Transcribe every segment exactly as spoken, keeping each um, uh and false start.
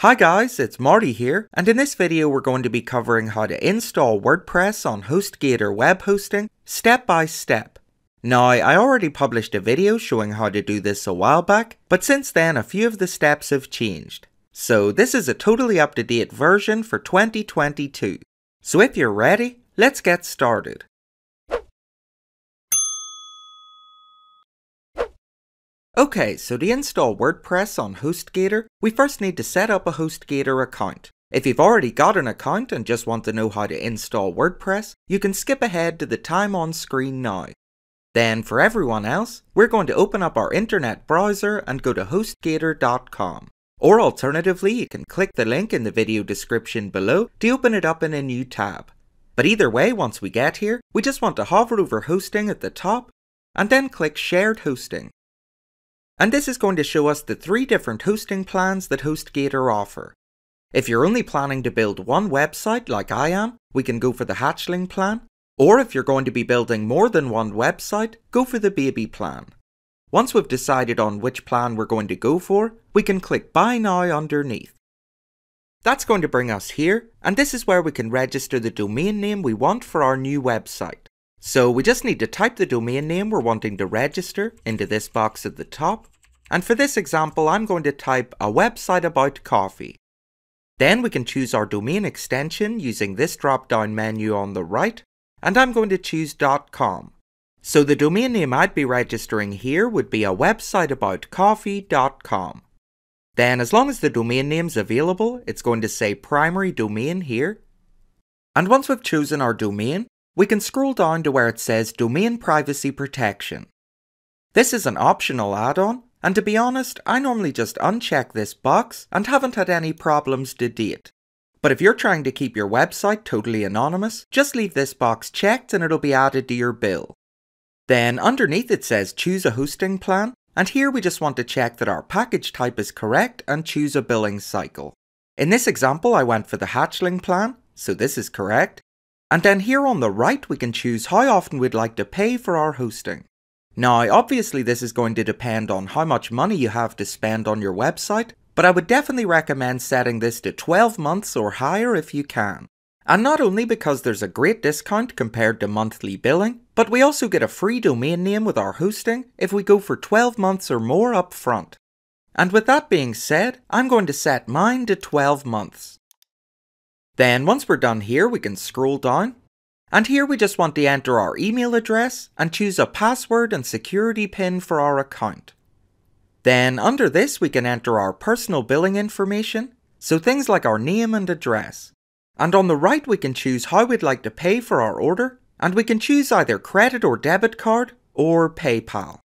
Hi guys, it's Marty here, and in this video we're going to be covering how to install WordPress on HostGator web hosting step by step. Now, I already published a video showing how to do this a while back, but since then a few of the steps have changed. So this is a totally up-to-date version for twenty twenty-two. So if you're ready, let's get started. Okay, so to install WordPress on HostGator, we first need to set up a HostGator account. If you've already got an account and just want to know how to install WordPress, you can skip ahead to the time on screen now. Then for everyone else, we're going to open up our internet browser and go to HostGator dot com. Or alternatively, you can click the link in the video description below to open it up in a new tab. But either way, once we get here, we just want to hover over hosting at the top and then click shared hosting. And this is going to show us the three different hosting plans that HostGator offer. If you're only planning to build one website like I am, we can go for the Hatchling plan, or if you're going to be building more than one website, go for the Baby plan. Once we've decided on which plan we're going to go for, we can click Buy Now underneath. That's going to bring us here, and this is where we can register the domain name we want for our new website. So we just need to type the domain name we're wanting to register into this box at the top, and for this example I'm going to type a website about coffee. Then we can choose our domain extension using this drop down menu on the right, and I'm going to choose .com. So the domain name I'd be registering here would be a website about coffee dot com. Then as long as the domain name's available, it's going to say primary domain here, and once we've chosen our domain, we can scroll down to where it says Domain Privacy Protection. This is an optional add-on, and to be honest, I normally just uncheck this box and haven't had any problems to date. But if you're trying to keep your website totally anonymous, just leave this box checked and it'll be added to your bill. Then underneath it says Choose a Hosting Plan, and here we just want to check that our package type is correct and choose a billing cycle. In this example, I went for the Hatchling plan, so this is correct. And then here on the right we can choose how often we'd like to pay for our hosting. Now obviously this is going to depend on how much money you have to spend on your website, but I would definitely recommend setting this to twelve months or higher if you can. And not only because there's a great discount compared to monthly billing, but we also get a free domain name with our hosting if we go for twelve months or more up front. And with that being said, I'm going to set mine to twelve months. Then once we're done here we can scroll down, and here we just want to enter our email address and choose a password and security pin for our account. Then under this we can enter our personal billing information, so things like our name and address. And on the right we can choose how we'd like to pay for our order, and we can choose either credit or debit card or PayPal.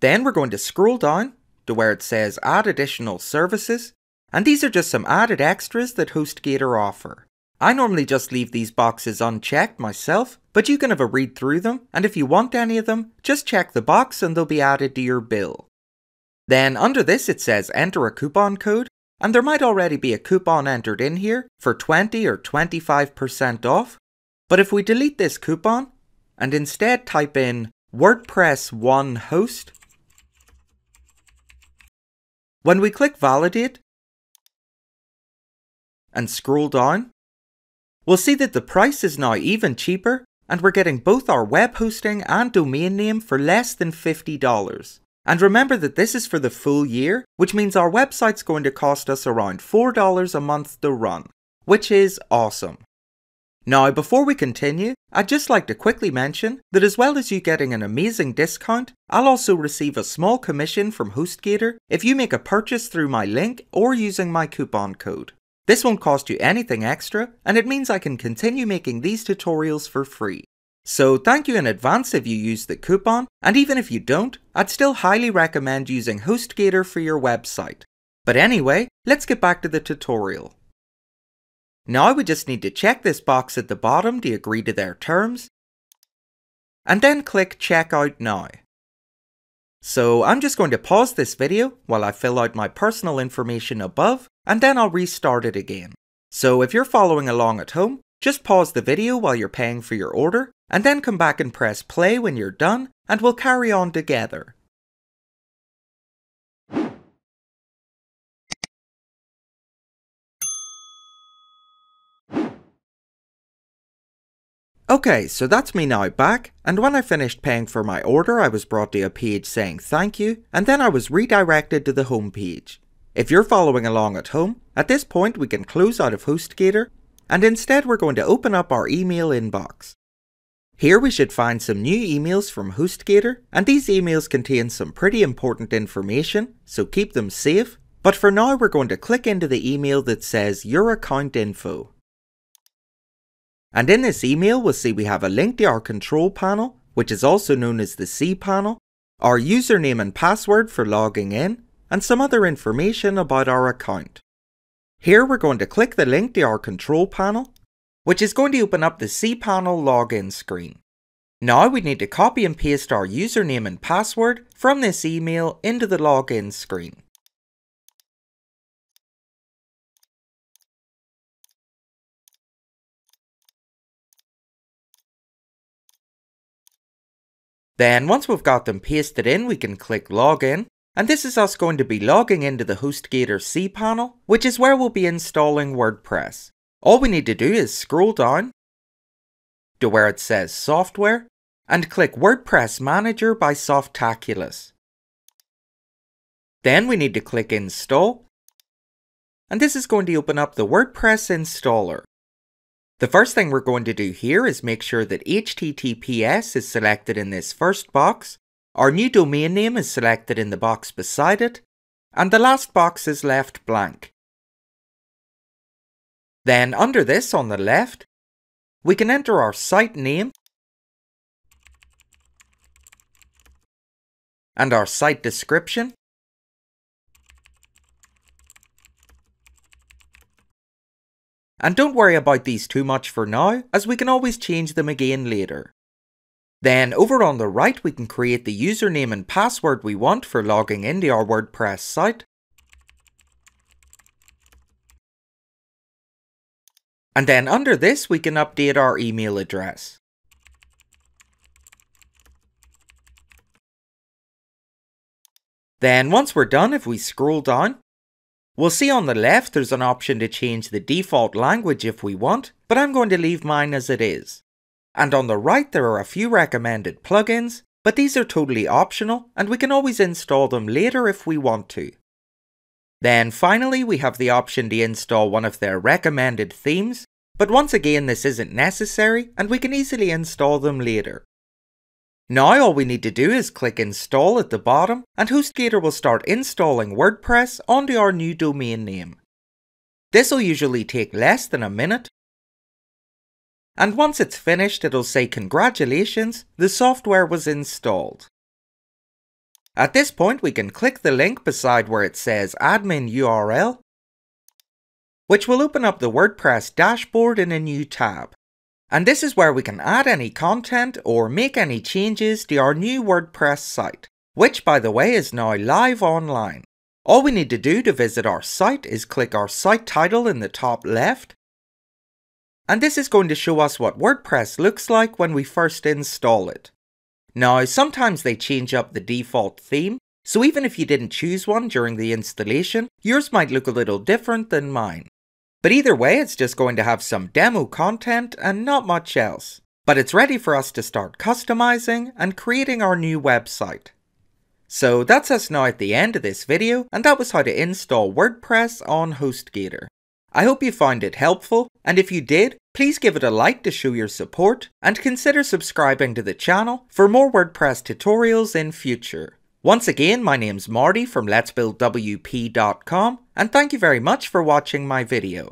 Then we're going to scroll down to where it says Add Additional Services. And these are just some added extras that HostGator offer. I normally just leave these boxes unchecked myself, but you can have a read through them, and if you want any of them, just check the box and they'll be added to your bill. Then under this it says enter a coupon code, and there might already be a coupon entered in here for twenty or twenty-five percent off, but if we delete this coupon and instead type in WordPress one host, when we click validate and scroll down, we'll see that the price is now even cheaper, and we're getting both our web hosting and domain name for less than fifty dollars. And remember that this is for the full year, which means our website's going to cost us around four dollars a month to run, which is awesome. Now before we continue, I'd just like to quickly mention that as well as you getting an amazing discount, I'll also receive a small commission from HostGator if you make a purchase through my link or using my coupon code. This won't cost you anything extra, and it means I can continue making these tutorials for free. So thank you in advance if you use the coupon, and even if you don't, I'd still highly recommend using HostGator for your website. But anyway, let's get back to the tutorial. Now we just need to check this box at the bottom to agree to their terms, and then click Checkout Now. So I'm just going to pause this video while I fill out my personal information above, and then I'll restart it again. So if you're following along at home, just pause the video while you're paying for your order, and then come back and press play when you're done, and we'll carry on together. Okay, so that's me now back, and when I finished paying for my order I was brought to a page saying thank you, and then I was redirected to the home page. If you're following along at home, at this point we can close out of HostGator, and instead we're going to open up our email inbox. Here we should find some new emails from HostGator, and these emails contain some pretty important information, so keep them safe, but for now we're going to click into the email that says Your Account Info. And in this email we'll see we have a link to our control panel, which is also known as the cPanel, our username and password for logging in, and some other information about our account. Here we're going to click the link to our control panel, which is going to open up the cPanel login screen. Now we need to copy and paste our username and password from this email into the login screen. Then once we've got them pasted in, we can click Login, and this is us going to be logging into the HostGator cPanel, which is where we'll be installing WordPress. All we need to do is scroll down to where it says Software, and click WordPress Manager by Softaculous. Then we need to click Install, and this is going to open up the WordPress installer. The first thing we're going to do here is make sure that H T T P S is selected in this first box, our new domain name is selected in the box beside it, and the last box is left blank. Then under this on the left, we can enter our site name and our site description, and don't worry about these too much for now, as we can always change them again later. Then over on the right we can create the username and password we want for logging into our WordPress site. And then under this we can update our email address. Then once we're done, if we scroll down, we'll see on the left there's an option to change the default language if we want, but I'm going to leave mine as it is. And on the right there are a few recommended plugins, but these are totally optional and we can always install them later if we want to. Then finally we have the option to install one of their recommended themes, but once again this isn't necessary and we can easily install them later. Now all we need to do is click Install at the bottom, and HostGator will start installing WordPress onto our new domain name. This will usually take less than a minute, and once it's finished it'll say congratulations, the software was installed. At this point we can click the link beside where it says Admin U R L, which will open up the WordPress dashboard in a new tab. And this is where we can add any content or make any changes to our new WordPress site, which by the way is now live online. All we need to do to visit our site is click our site title in the top left, and this is going to show us what WordPress looks like when we first install it. Now sometimes they change up the default theme, so even if you didn't choose one during the installation, yours might look a little different than mine. But either way it's just going to have some demo content and not much else. But it's ready for us to start customizing and creating our new website. So that's us now at the end of this video, and that was how to install WordPress on HostGator. I hope you found it helpful, and if you did, please give it a like to show your support, and consider subscribing to the channel for more WordPress tutorials in future. Once again, my name's Marty from lets build W P dot com, and thank you very much for watching my video.